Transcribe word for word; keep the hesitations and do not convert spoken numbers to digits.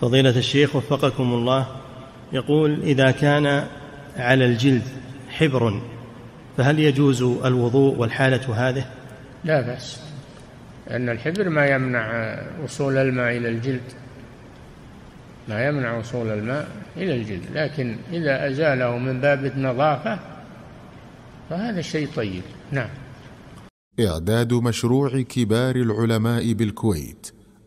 فضيلة الشيخ وفقكم الله، يقول: إذا كان على الجلد حبر فهل يجوز الوضوء والحالة هذه؟ لا بأس، لأن الحبر ما يمنع وصول الماء إلى الجلد، ما يمنع وصول الماء إلى الجلد، لكن إذا أزاله من باب النظافة فهذا شيء طيب. نعم. إعداد مشروع كبار العلماء بالكويت